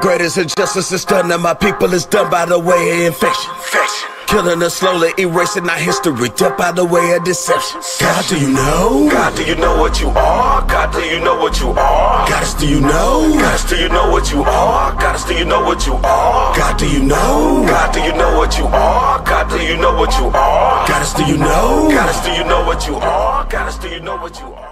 Greatest injustice is done to my people is done by the way of infection. Killing us slowly, erasing our history, death by the way of deception. God, do you know? God, do you know what you are? God, do you know what you are? God, do you know? God, do you know what you are? God, do you know what you are? God, do you know? God, do you know what you are? God, do you know what you are? God, do you know? God, do you know what you are? God, do you know what you are?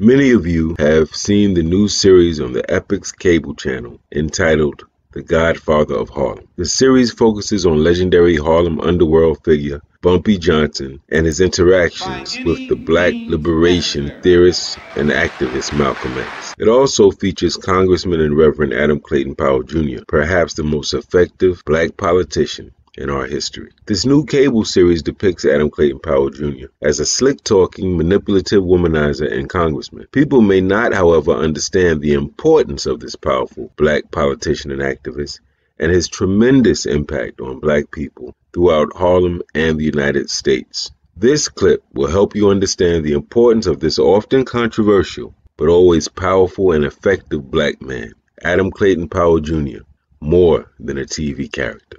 Many of you have seen the new series on the Epix cable channel entitled The Godfather of Harlem. The series focuses on legendary Harlem underworld figure Bumpy Johnson and his interactions with the black liberation theorist and activist Malcolm X. It also features Congressman and Reverend Adam Clayton Powell Jr., perhaps the most effective black politician in our history. This new cable series depicts Adam Clayton Powell Jr. as a slick-talking, manipulative womanizer and congressman. People may not, however, understand the importance of this powerful black politician and activist and his tremendous impact on black people throughout Harlem and the United States. This clip will help you understand the importance of this often controversial but always powerful and effective black man, Adam Clayton Powell Jr., more than a TV character.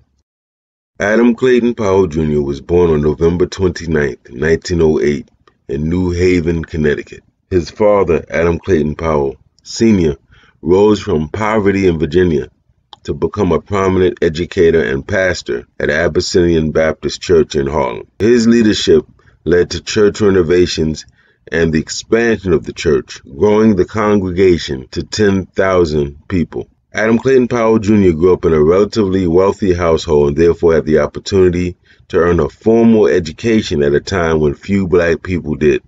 Adam Clayton Powell Jr. was born on November 29, 1908, in New Haven, Connecticut. His father, Adam Clayton Powell Sr., rose from poverty in Virginia to become a prominent educator and pastor at Abyssinian Baptist Church in Harlem. His leadership led to church renovations and the expansion of the church, growing the congregation to 10,000 people. Adam Clayton Powell Jr. grew up in a relatively wealthy household and therefore had the opportunity to earn a formal education at a time when few black people did.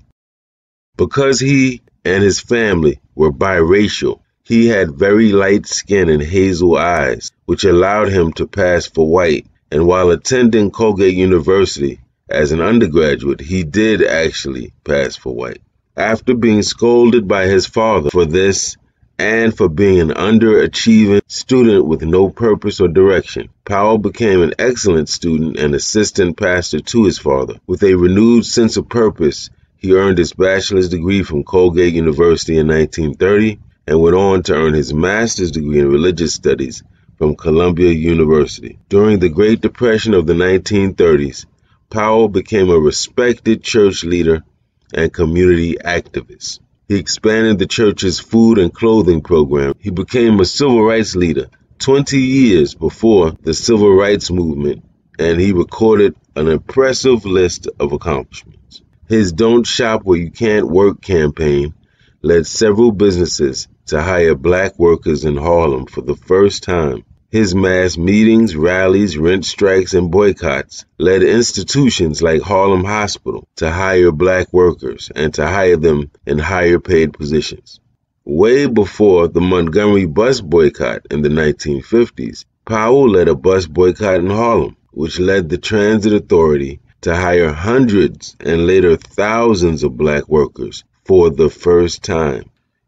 Because he and his family were biracial, he had very light skin and hazel eyes, which allowed him to pass for white. And while attending Colgate University as an undergraduate, he did actually pass for white. After being scolded by his father for this, and for being an underachieving student with no purpose or direction, Powell became an excellent student and assistant pastor to his father. With a renewed sense of purpose, he earned his bachelor's degree from Colgate University in 1930 and went on to earn his master's degree in religious studies from Columbia University. During the Great Depression of the 1930s, Powell became a respected church leader and community activist. He expanded the church's food and clothing program. He became a civil rights leader 20 years before the Civil Rights Movement, and he recorded an impressive list of accomplishments. His Don't Shop Where You Can't Work campaign led several businesses to hire black workers in Harlem for the first time. His mass meetings, rallies, rent strikes, and boycotts led institutions like Harlem Hospital to hire black workers and to hire them in higher paid positions. Way before the Montgomery bus boycott in the 1950s, Powell led a bus boycott in Harlem, which led the Transit Authority to hire hundreds and later thousands of black workers for the first time.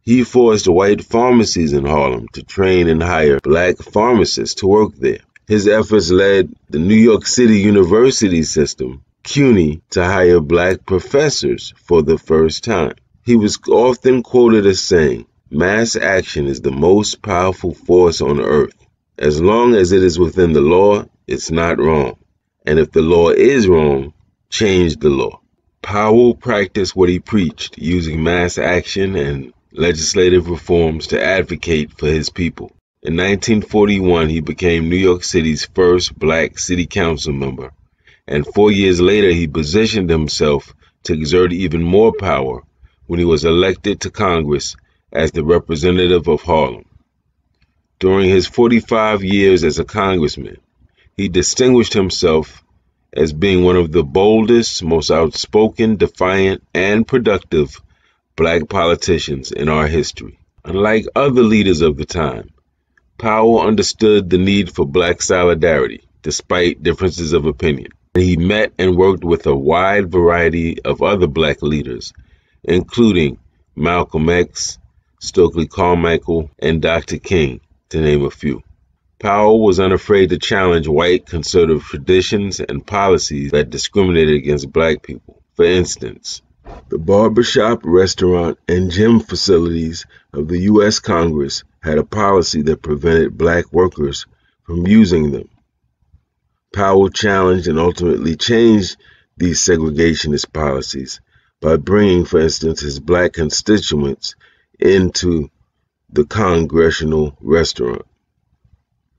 He forced white pharmacies in Harlem to train and hire black pharmacists to work there. His efforts led the New York City University system, CUNY, to hire black professors for the first time. He was often quoted as saying, "Mass action is the most powerful force on earth. As long as it is within the law, it's not wrong. And if the law is wrong, change the law." Powell practiced what he preached, using mass action and legislative reforms to advocate for his people. In 1941, he became New York City's first black city council member, and 4 years later he positioned himself to exert even more power when he was elected to Congress as the representative of Harlem. During his 45 years as a congressman, he distinguished himself as being one of the boldest, most outspoken, defiant, and productive black politicians in our history. Unlike other leaders of the time, Powell understood the need for black solidarity despite differences of opinion. He met and worked with a wide variety of other black leaders, including Malcolm X, Stokely Carmichael, and Dr. King, to name a few. Powell was unafraid to challenge white conservative traditions and policies that discriminated against black people. For instance, the barbershop, restaurant, and gym facilities of the U.S. Congress had a policy that prevented black workers from using them. Powell challenged and ultimately changed these segregationist policies by bringing, for instance, his black constituents into the Congressional Restaurant.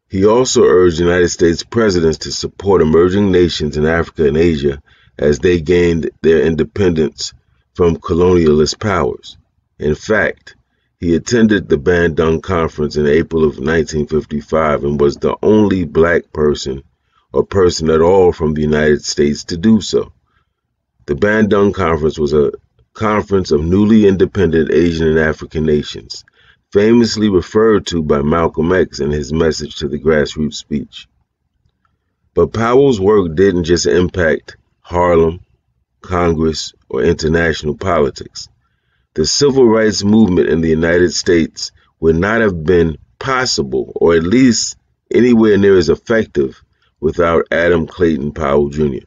He also urged United States presidents to support emerging nations in Africa and Asia as they gained their independence from colonialist powers. In fact, he attended the Bandung Conference in April of 1955 and was the only black person or person at all from the United States to do so. The Bandung Conference was a conference of newly independent Asian and African nations, famously referred to by Malcolm X in his message to the grassroots speech. But Powell's work didn't just impact Harlem, Congress, or international politics. The civil rights movement in the United States would not have been possible, or at least anywhere near as effective, without Adam Clayton Powell Jr.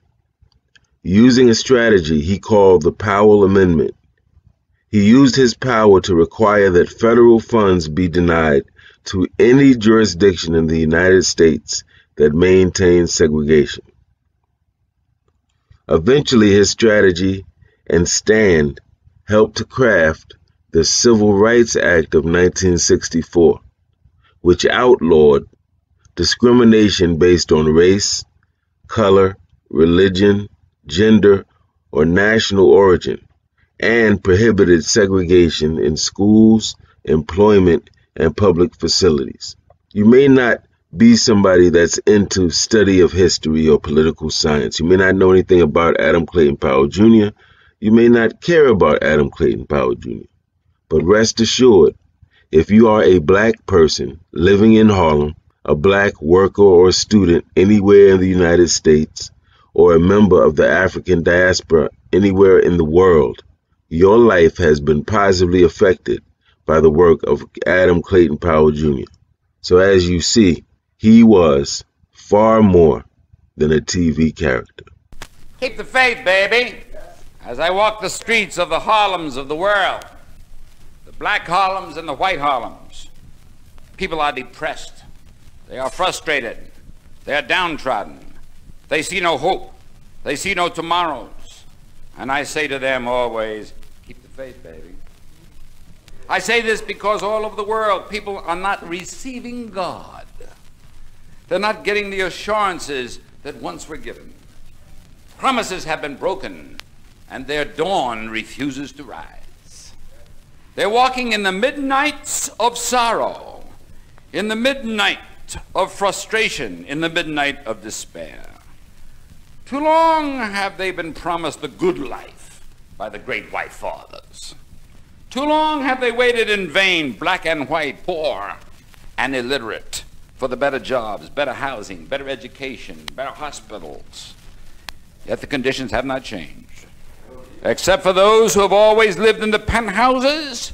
Using a strategy he called the Powell Amendment, he used his power to require that federal funds be denied to any jurisdiction in the United States that maintained segregation. Eventually, his strategy and stand helped to craft the Civil Rights Act of 1964, which outlawed discrimination based on race, color, religion, gender, or national origin, and prohibited segregation in schools, employment, and public facilities. You may not be somebody that's into study of history or political science. You may not know anything about Adam Clayton Powell Jr. You may not care about Adam Clayton Powell Jr. But rest assured, if you are a black person living in Harlem, a black worker or student anywhere in the United States, or a member of the African diaspora anywhere in the world, your life has been positively affected by the work of Adam Clayton Powell Jr. So as you see, he was far more than a TV character. Keep the faith, baby. As I walk the streets of the Harlems of the world, the black Harlems and the white Harlems, people are depressed. They are frustrated. They are downtrodden. They see no hope. They see no tomorrow. And I say to them always, keep the faith, baby. I say this because all over the world, people are not receiving God. They're not getting the assurances that once were given. Promises have been broken, and their dawn refuses to rise. They're walking in the midnights of sorrow, in the midnight of frustration, in the midnight of despair. Too long have they been promised the good life by the great white fathers. Too long have they waited in vain, black and white, poor and illiterate, for the better jobs, better housing, better education, better hospitals. Yet the conditions have not changed, except for those who have always lived in the penthouses.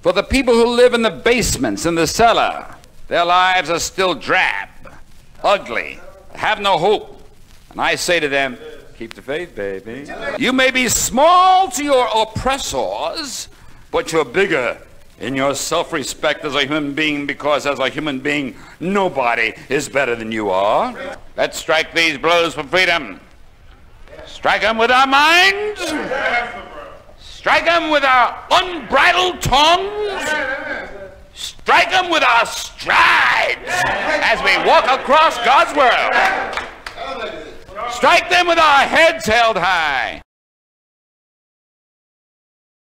For the people who live in the basements, in the cellar, their lives are still drab, ugly, have no hope. And I say to them, keep the faith, baby. You may be small to your oppressors, but you're bigger in your self-respect as a human being, because as a human being, nobody is better than you are. Let's strike these blows for freedom. Strike them with our minds. Strike them with our unbridled tongues. Strike them with our strides as we walk across God's world. Strike them with our heads held high.